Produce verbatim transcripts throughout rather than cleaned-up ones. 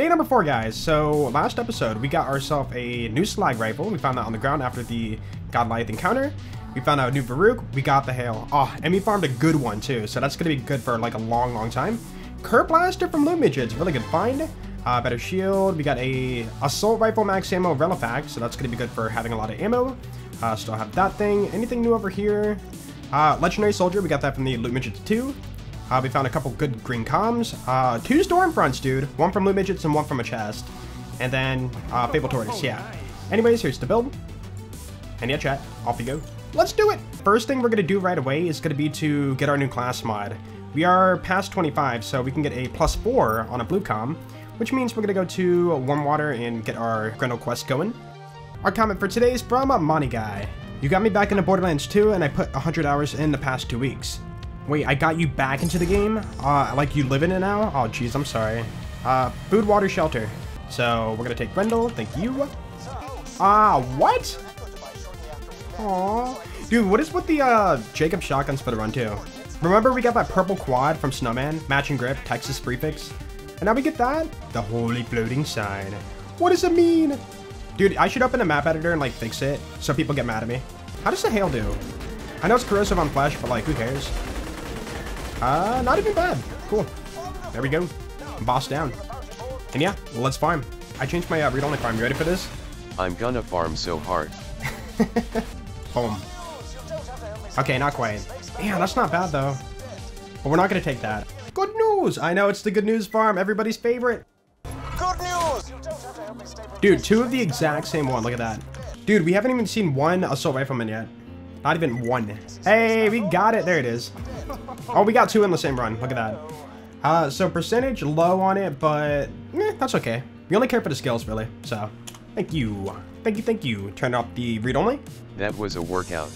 Day number four, guys. So last episode, we got ourselves a new Slag Rifle. We found that on the ground after the Godliath encounter. We found out a new Baruch. We got the Hail. Oh, and we farmed a good one too. So that's gonna be good for like a long, long time. Curb Blaster from Loot Midgets, really good find. Uh, better shield. We got a Assault Rifle Max Ammo Relifact, so that's gonna be good for having a lot of ammo. Uh, still have that thing. Anything new over here? Uh, Legendary Soldier, we got that from the Loot Midgets two. Uh, we found a couple good green comms. Uh, two storm fronts, dude. One from Loot Midgets and one from a chest. And then uh, Fable Tortoise, yeah. Anyways, here's the build. And yeah, chat, off you go. Let's do it! First thing we're gonna do right away is gonna be to get our new class mod. We are past twenty-five, so we can get a plus four on a blue comm, which means we're gonna go to warm water and get our Grendel quest going. Our comment for today is Brahma Mani Guy. You got me back into Borderlands two, and I put one hundred hours in the past two weeks. Wait, I got you back into the game? Uh, like you live in it now? Oh, jeez, I'm sorry. Uh, food, water, shelter. So we're gonna take Grendel. Thank you. Ah, uh, what? Aww. Dude, what is with the uh, Jacob shotguns for the run too? Remember we got that purple quad from Snowman, matching grip, Texas prefix, and now we get that? The holy floating sign. What does it mean? Dude, I should open a map editor and like fix it so people get mad at me. How does the hail do? I know it's corrosive on flesh, but like who cares? Uh, not even bad. Cool. There we go. Boss down. And yeah, well, let's farm. I changed my uh, read-only farm. You ready for this? I'm gonna farm so hard. Boom. Okay, not quite. Yeah, that's not bad though. But we're not gonna take that. Good news! I know it's the good news farm, everybody's favorite. Good news! Dude, two of the exact same one. Look at that. Dude, we haven't even seen one assault rifleman yet. Not even one. Hey, we got it. There it is. Oh, we got two in the same run. Look at that. Uh, so percentage low on it, but eh, that's okay. We only care for the skills, really. So, thank you. Thank you, thank you. Turn off the read only. That was a workout.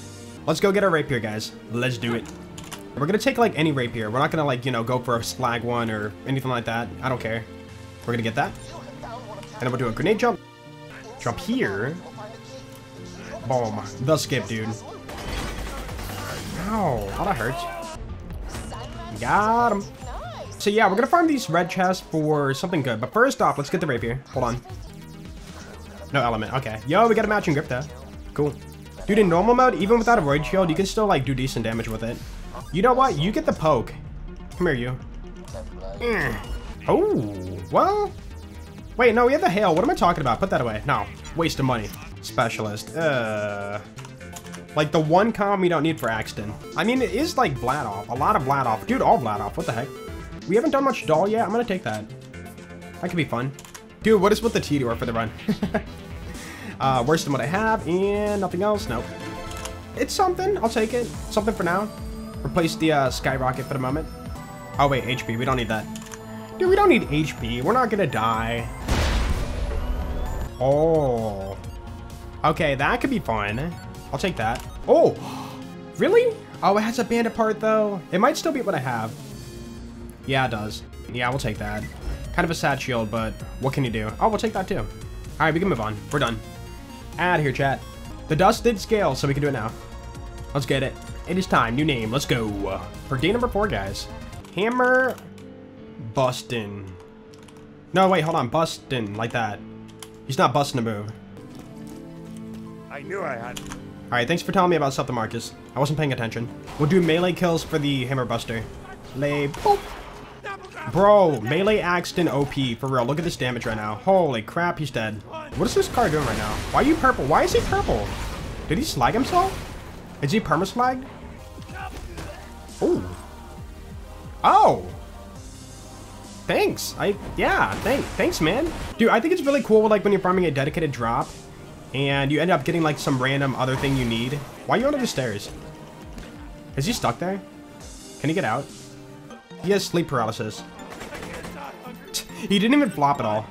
Let's go get our rapier, guys. Let's do it. We're gonna take like any rapier. We're not gonna like, you know, go for a slag one or anything like that. I don't care. We're gonna get that. And then we'll do a grenade jump. Jump here. Boom. The skip, dude. Ow. Oh, that hurts. Got him. So yeah, we're gonna farm these red chests for something good. But first off, let's get the rapier. Hold on. No element. Okay. Yo, we got a matching grip there. Cool. Dude, in normal mode, even without a void shield, you can still like do decent damage with it. You know what? You get the poke. Come here, you. Mm. Oh, well. Wait, no, we have the hail. What am I talking about? Put that away. No, waste of money. Specialist. Uh, like the one comm we don't need for Axton. I mean, it is like Vladof. A lot of Vladof. Dude, all Vladof. What the heck? We haven't done much Dahl yet. I'm gonna take that. That could be fun. Dude, what is with the T-Door for the run? Uh, worse than what I have, and nothing else. Nope. It's something. I'll take it. Something for now. Replace the uh, Skyrocket for the moment. Oh, wait. H P. We don't need that. Dude, we don't need H P. We're not gonna die. Oh. Okay, that could be fun. I'll take that. Oh! Really? Oh, it has a bandit part, though. It might still be what I have. Yeah, it does. Yeah, we'll take that. Kind of a sad shield, but what can you do? Oh, we'll take that, too. All right, we can move on. We're done. Out of here, chat. The dust did scale, so we can do it now. Let's get it. It is time. New name. Let's go. For day number four, guys. Hammer Bustin. No, wait, hold on. Bustin. Like that. He's not busting a move. I knew I had. Alright, thanks for telling me about something, Marcus. I wasn't paying attention. We'll do melee kills for the Hammer Buster. Lay. Boop. Bro, melee Axton O P, for real. Look at this damage right now. Holy crap, he's dead. What is this car doing right now? Why are you purple? Why is he purple? Did he slag himself? Is he perma-slagged? Oh. Oh. Thanks. I, yeah, thanks, thanks, man. Dude, I think it's really cool, like, when you're farming a dedicated drop, and you end up getting, like, some random other thing you need. Why are you under the stairs? Is he stuck there? Can he get out? He has sleep paralysis. He didn't even flop at all.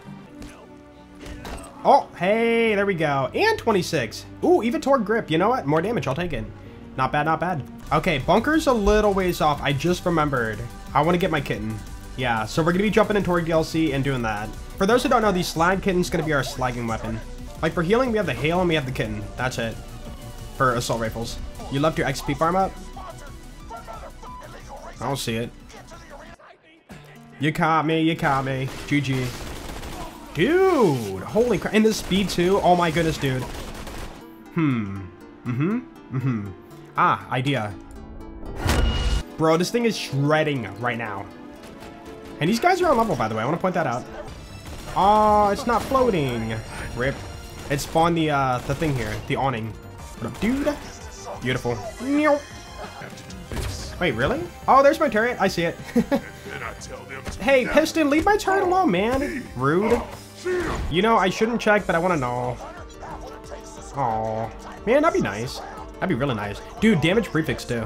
Oh, hey, there we go. And twenty-six. Ooh, even Torgue grip. You know what? More damage. I'll take it. Not bad, not bad. Okay, bunker's a little ways off. I just remembered. I want to get my kitten. Yeah, so we're going to be jumping in Torgue D L C and doing that. For those who don't know, the slag kitten's going to be our slagging weapon. Like, for healing, we have the hail and we have the kitten. That's it. For assault rifles. You left your X P farm up? I don't see it. You caught me, you caught me. G G. Dude, holy crap. And the speed too? Oh my goodness, dude. Hmm. Mm-hmm. Mm-hmm. Ah, idea. Bro, this thing is shredding right now. And these guys are on level, by the way. I want to point that out. Aw, oh, it's not floating. Rip. It spawned the, uh, the thing here. The awning. What up, dude? Beautiful. Wait, really? Oh, there's my turret. I see it. Hey, Piston, leave my turret alone, man. Rude. You know, I shouldn't check, but I want to know. Aw. Man, that'd be nice. That'd be really nice. Dude, damage prefix, too.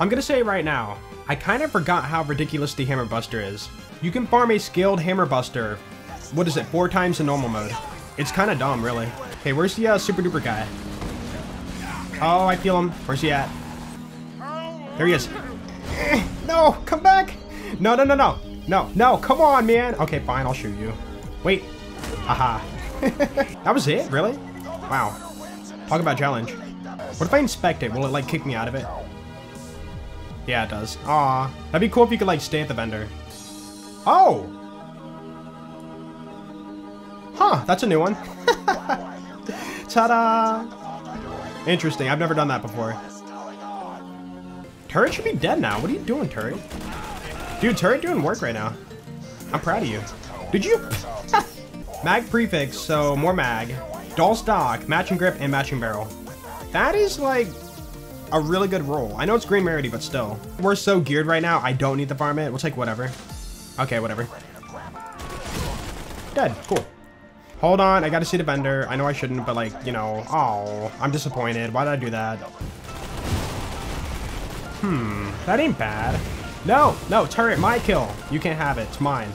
I'm gonna say right now, I kind of forgot how ridiculous the Hammer Buster is. You can farm a skilled Hammer Buster, what is it, four times in normal mode. It's kind of dumb, really. Okay, where's the uh, super duper guy? Oh, I feel him. Where's he at? There he is. No, come back. No, no, no, no. No, no, come on, man. Okay, fine, I'll shoot you. Wait. Aha. That was it, really? Wow. Talk about challenge. What if I inspect it? Will it, like, kick me out of it? Yeah, it does. Aw. That'd be cool if you could, like, stay at the vendor. Oh! Huh, that's a new one. Ta-da! Interesting, I've never done that before. Turret should be dead now. What are you doing, turret? Dude, turret doing work right now. I'm proud of you. Did you? Mag prefix, so more mag. Doll stock, matching grip, and matching barrel. That is, like, a really good roll. I know it's green rarity, but still. We're so geared right now, I don't need to farm it. We'll take whatever. Okay, whatever. Dead. Cool. Hold on, I gotta see the vendor. I know I shouldn't, but, like, you know. Oh, I'm disappointed. Why did I do that? Hmm, that ain't bad. No, no, turret, my kill. You can't have it. It's mine.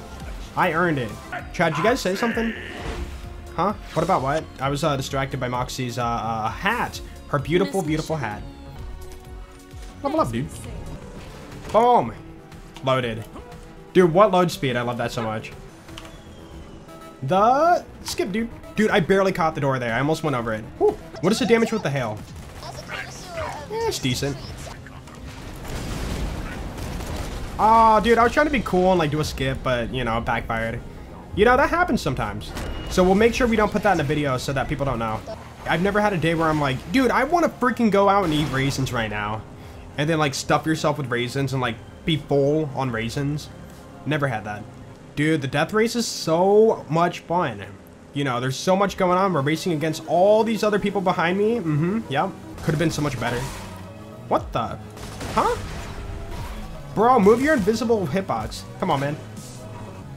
I earned it. Chad, did you guys say something? Huh? What about what? I was uh, distracted by Moxie's uh, uh, hat. Her beautiful, beautiful hat. Level up, dude. Boom. Loaded. Dude, what load speed? I love that so much. The... Skip, dude. Dude, I barely caught the door there. I almost went over it. Whew. What is the damage with the hail? Eh, it's decent. Oh, dude, I was trying to be cool and, like, do a skip, but, you know, it backfired. You know, that happens sometimes. So we'll make sure we don't put that in the video so that people don't know. I've never had a day where I'm like, dude, I want to freaking go out and eat raisins right now. And then, like, stuff yourself with raisins and, like, be full on raisins. Never had that. Dude, the death race is so much fun. You know, there's so much going on. We're racing against all these other people behind me. Mm-hmm, yep. Could have been so much better. What the? Huh? Bro, move your invisible hitbox. Come on, man.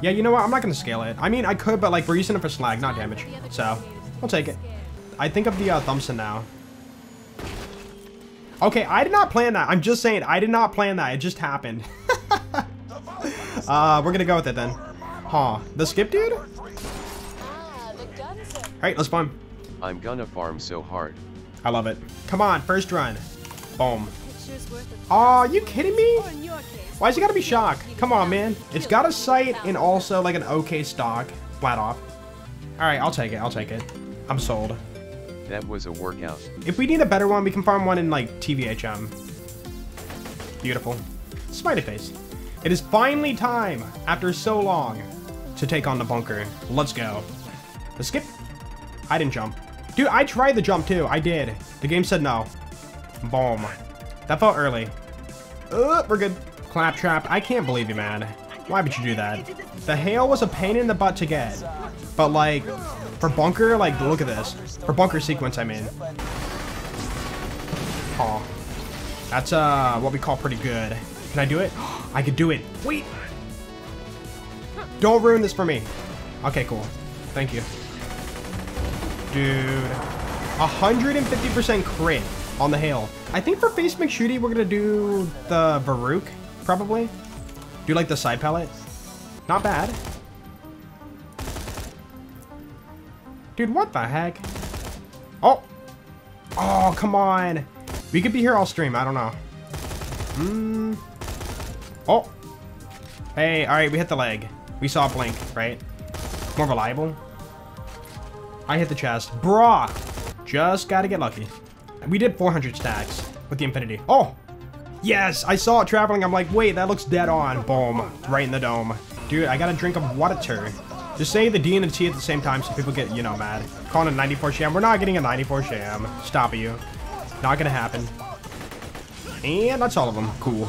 Yeah, you know what? I'm not going to scale it. I mean, I could, but, like, we're using it for slag, not damage. So, I'll take it. I think of the uh, Thompson now. Okay, I did not plan that. I'm just saying, I did not plan that. It just happened. uh, we're gonna go with it then. Huh? The skip, dude? Alright, let's farm. I'm gonna farm so hard. I love it. Come on, first run. Boom. Aw, oh, you kidding me? Why is it gotta be shock? Come on, man. It's got a sight and also like an okay stock. Vladof. Alright, I'll take it. I'll take it. I'm sold. That was a workout. If we need a better one, we can farm one in, like, T V H M. Beautiful. Smiley face. It is finally time, after so long, to take on the bunker. Let's go. Let's skip. I didn't jump. Dude, I tried the jump, too. I did. The game said no. Boom. That felt early. Uh, we're good. Claptrap, I can't believe you, man. Why would you do that? The hail was a pain in the butt to get. But, like... For bunker, like, look at this. For bunker sequence, I mean. Oh. That's, uh, what we call pretty good. Can I do it? I could do it. Wait. Don't ruin this for me. Okay, cool. Thank you. Dude. one hundred fifty percent crit on the hail. I think for face McShooty, we're gonna do the Baruch, probably. Do, like, the side pellet. Not bad. Dude, what the heck? Oh! Oh, come on! We could be here all stream, I don't know. Mm. Oh! Hey, alright, we hit the leg. We saw a blink, right? More reliable. I hit the chest. Bruh! Just gotta get lucky. We did four hundred stacks with the Infinity. Oh! Yes! I saw it traveling, I'm like, wait, that looks dead on. Boom. Right in the dome. Dude, I got a drink of water. Just say the D and the T at the same time so people get, you know, mad. Calling a ninety-four Sham. We're not getting a ninety-four Sham. Stop you. Not gonna happen. And that's all of them. Cool.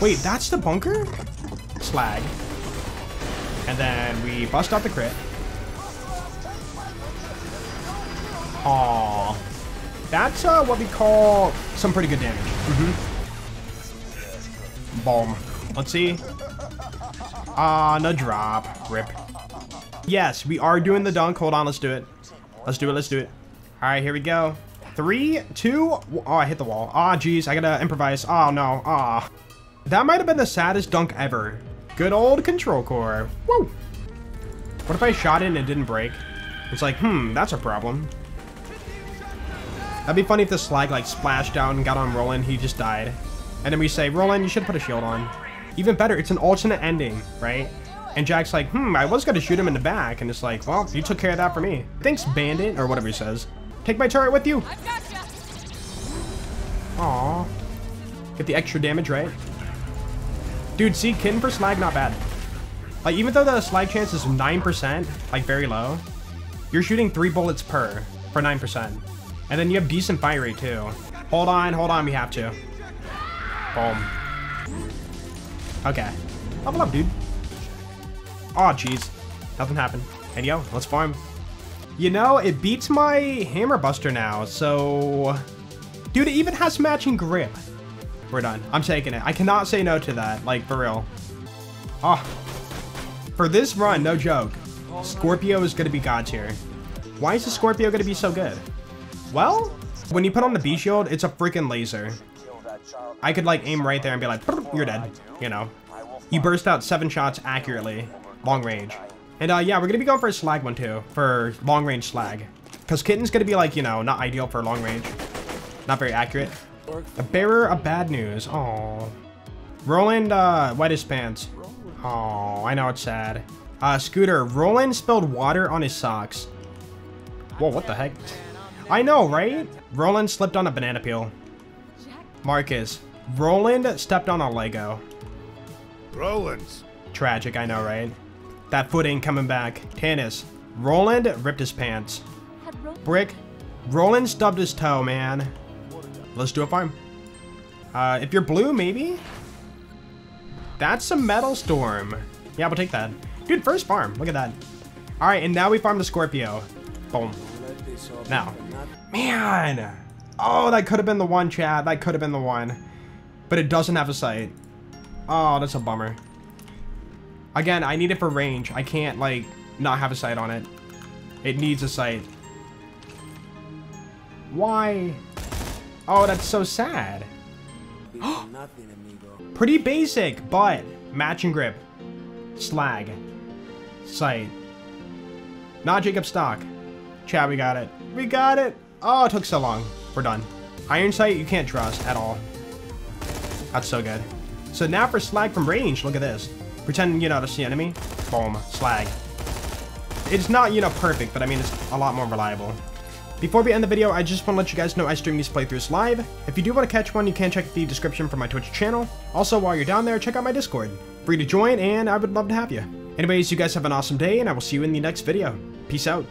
Wait, that's the bunker? Slag. And then we bust out the crit. Aww. That's uh, what we call some pretty good damage. Mm-hmm. Boom. Let's see. On a drop. Rip. Yes, we are doing the dunk. Hold on, let's do it. Let's do it, let's do it. All right, here we go. Three, two, oh, I hit the wall. Ah, oh, geez, I gotta improvise. Oh, no, ah. Oh. That might have been the saddest dunk ever. Good old control core. Woo! What if I shot in and it didn't break? It's like, hmm, that's a problem. That'd be funny if the Slag, like, splashed down and got on Roland, he just died. And then we say, Roland, you should put a shield on. Even better, it's an alternate ending, right? And Jack's like, hmm, I was gonna shoot him in the back, and it's like, well, you took care of that for me. Thanks, Bandit, or whatever he says. Take my turret with you! I've got ya. Aww. Get the extra damage, right? Dude, see, Kin for Slag, not bad. Like, even though the Slag chance is nine percent, like, very low, you're shooting three bullets per for nine percent. And then you have decent fire rate, too. Hold on, hold on, we have to. Boom. Okay. Level up, dude. Aw, oh, jeez. Nothing happened. And yo, let's farm. You know, it beats my Hammer Buster now, so... Dude, it even has matching grip. We're done. I'm taking it. I cannot say no to that. Like, for real. Ah. Oh. For this run, no joke. Scorpio is gonna be God's here. Why is the Scorpio gonna be so good? Well, when you put on the B-shield, it's a freaking laser. I could, like, aim right there and be like, you're dead, you know. You burst out seven shots accurately, long range. And, uh, yeah, we're gonna be going for a Slag one, too, for long-range Slag. Because Kitten's gonna be, like, you know, not ideal for long range. Not very accurate. The bearer of bad news. Aww. Roland, uh, wet his pants. Aww, I know it's sad. Uh, Scooter, Roland spilled water on his socks. Whoa, what the heck? I know, right? Roland slipped on a banana peel. Marcus, Roland stepped on a Lego. Roland's. Tragic, I know, right? That foot ain't coming back. Tanis, Roland ripped his pants. Brick, Roland stubbed his toe, man. Let's do a farm. Uh, if you're blue, maybe? That's a metal storm. Yeah, we'll take that. Dude, first farm, look at that. All right, and now we farm the Scorpio. Boom. Now, man, oh, that could have been the one, Chad. That could have been the one, but it doesn't have a sight. Oh, that's a bummer. Again, I need it for range. I can't, like, not have a sight on it. It needs a sight. Why? Oh, that's so sad. Pretty basic, but matching grip, Slag, sight, not Jacob stock. Chat, we got it. We got it. Oh, it took so long. We're done. Iron sight, you can't trust at all. That's so good. So now for Slag from range, look at this. Pretend, you know, to see enemy. Boom. Slag. It's not, you know, perfect, but I mean, it's a lot more reliable. Before we end the video, I just want to let you guys know I stream these playthroughs live. If you do want to catch one, you can check the description for my Twitch channel. Also, while you're down there, check out my Discord. Free to join, and I would love to have you. Anyways, you guys have an awesome day, and I will see you in the next video. Peace out.